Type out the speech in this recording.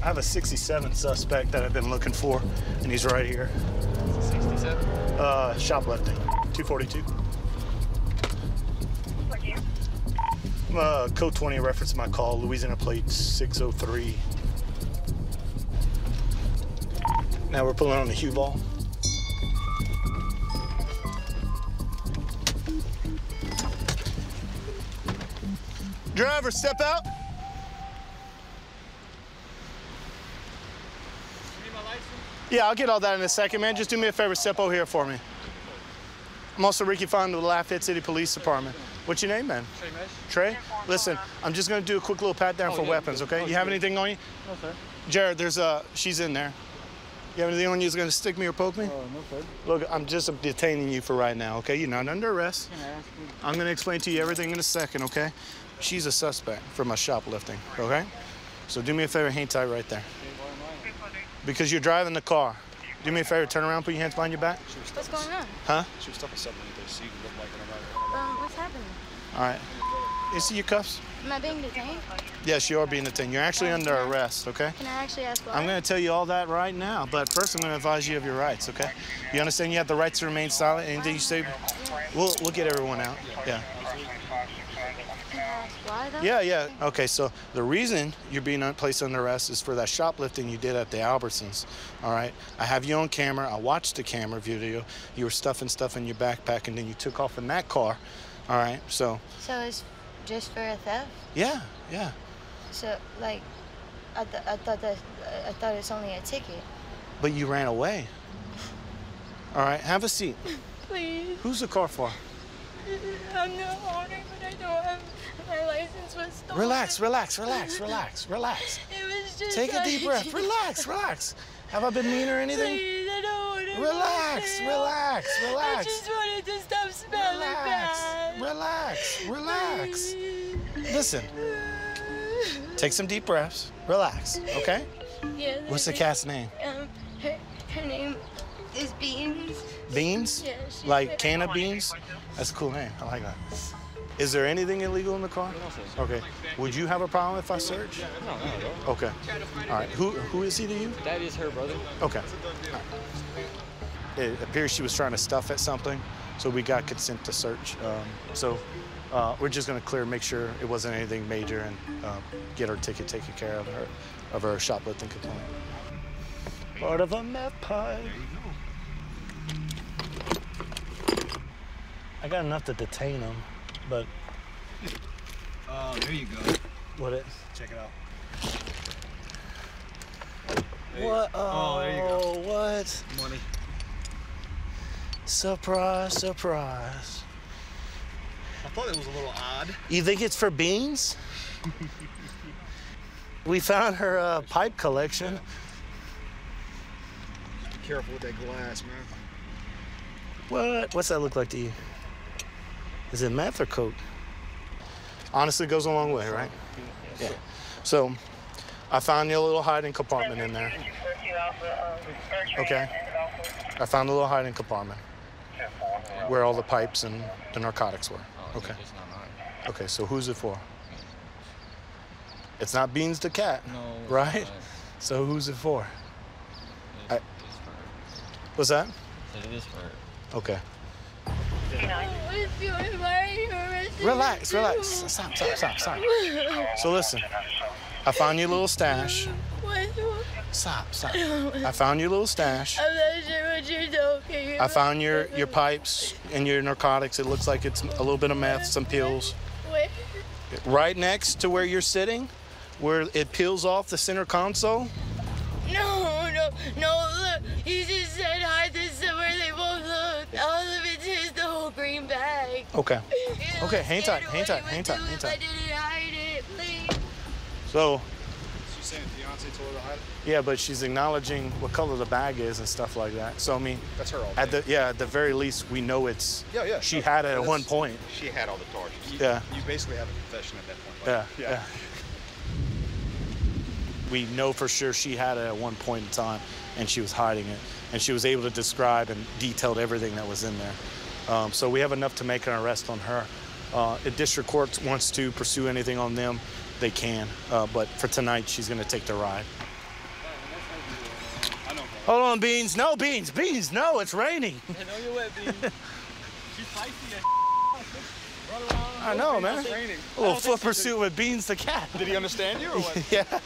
I have a 67 suspect that I've been looking for, and he's right here. 67? Shoplifting, 242. Where are you? Code 20, reference my call, Louisiana plate 603. Now we're pulling on the Hue ball. Driver, step out. Yeah, I'll get all that in a second, man. Just do me a favor, step over here for me. I'm also Ricky Fonda with the Lafayette City Police Department. What's your name, man? Trey? Listen, I'm just going to do a quick little pat down for weapons, okay? You have anything on you? No, sir. Jared, there's she's in there. You have anything on you that's going to stick me or poke me? No, sir. Look, I'm just detaining you for right now, okay? You're not under arrest. I'm going to explain to you everything in a second, okay? She's a suspect for my shoplifting, okay? So do me a favor, hang tight right there. Because you're driving the car. Do me a favor, turn around, put your hands behind your back. What's going on? Huh? She was stuffing something in there, so you can look like it. What's happening? All right. You see your cuffs? Am I being detained? Yes, you are being detained. You're actually under arrest, okay? Can I actually ask why? I'm going to tell you all that right now, but first I'm going to advise you of your rights, okay? You understand you have the right to remain silent? Anything you say, we'll get everyone out. Yeah. Yeah. Okay, so the reason you're being placed under arrest is for that shoplifting you did at the Albertsons, all right? I have you on camera. I watched the camera video. You were stuffing stuff in your backpack, and then you took off in that car, all right? So it's just for a theft? Yeah. So, like, I thought it's only a ticket. But you ran away. All right, have a seat. Please. Who's the car for? I'm the owner, but I don't have... My license was stolen. Relax. It was just take a deep breath. Relax. Have I been mean or anything? Please, I don't want to relax. I just wanted to stop smelling bad. Relax. Listen. Take some deep breaths. Relax, okay? Yeah. What's the cat's name? Her name is Beans. Beans? Yeah, like can of beans? That's a cool name. I like that. Is there anything illegal in the car? Okay. Would you have a problem if I search? No, not at all. Okay. All right. Who is he to you? That is her brother. Okay. All right. It appears she was trying to stuff at something, so we got consent to search. We're just going to make sure it wasn't anything major, and get her ticket taken care of, her shoplifting complaint. Part of a map pie. I got enough to detain him. But there you go. What is? Check it out. What? Oh, there you go. What? Money. Surprise. I thought it was a little odd. You think it's for Beans? We found her pipe collection. Yeah. Just be careful with that glass, man. What? What's that look like to you? Is it meth or coke? Honestly, it goes a long way, right? Yeah. So, I found a little hiding compartment in there. Okay. I found a little hiding compartment where all the pipes and the narcotics were. Okay. Okay, so who's it for? It's not Beans the cat, right? So who's it for? What's that? It is for her. Okay. Relax. Stop. So listen, I found your little stash. Stop. I found your little stash. I'm not sure what you're talking about. I found your pipes and your narcotics. It looks like it's a little bit of meth, some pills. Wait. Right next to where you're sitting, where it peels off the center console. No, look, he just said hide this somewhere they won't look. All of it's his, the whole green bag. Okay. Okay, hang tight. I didn't hide it, please. So. She's saying Beyonce told her to hide it? Yeah, but she's acknowledging what color the bag is and stuff like that. So, I mean. That's her all day. At the very least, we know it's. Yeah. She had it at one point. She had all the torches. Yeah. You basically have a confession at that point. Yeah. We know for sure she had it at one point in time, and she was hiding it. And she was able to describe and detailed everything that was in there. So we have enough to make an arrest on her. If district court wants to pursue anything on them, they can. But for tonight, she's going to take the ride. Hold on, Beans. No, Beans. Beans, no, it's raining. I know you wet, Beans. She's feisty as run around. I know, man. It's raining. A little foot pursuit with Beans the cat. Did he understand you or what? Yeah.